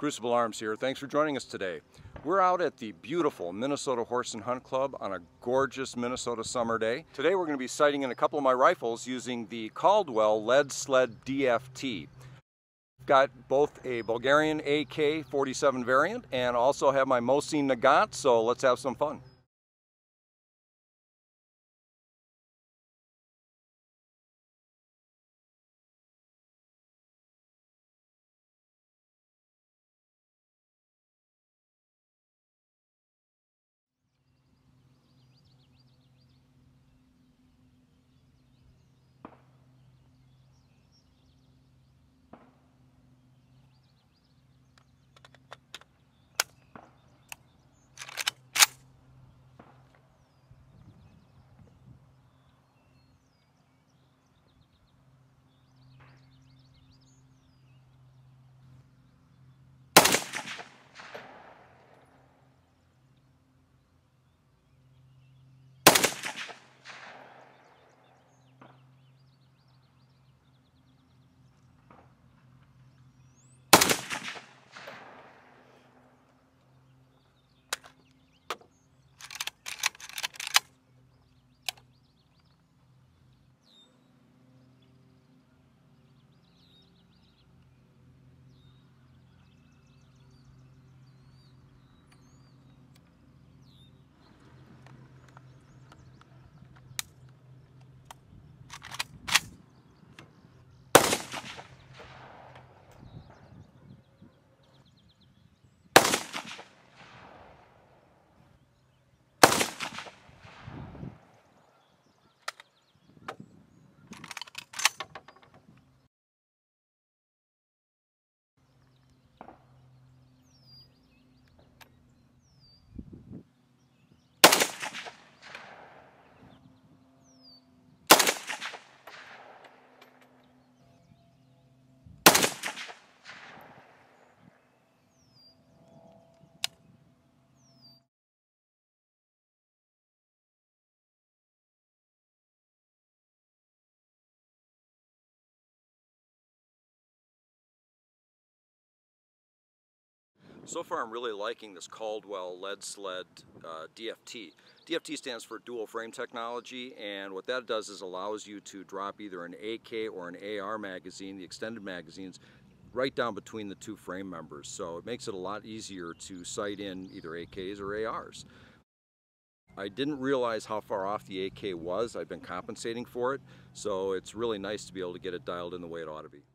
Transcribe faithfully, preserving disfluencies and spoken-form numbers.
Crucible Arms here. Thanks for joining us today. We're out at the beautiful Minnesota Horse and Hunt Club on a gorgeous Minnesota summer day. Today we're going to be sighting in a couple of my rifles using the Caldwell Lead Sled D F T. Got both a Bulgarian A K forty-seven variant and also have my Mosin Nagant, so let's have some fun. So far I'm really liking this Caldwell Lead Sled uh, D F T. D F T stands for dual frame technology, and what that does is allows you to drop either an A K or an A R magazine, the extended magazines, right down between the two frame members. So it makes it a lot easier to sight in either A Ks or A Rs. I didn't realize how far off the A K was. I've been compensating for it, so it's really nice to be able to get it dialed in the way it ought to be.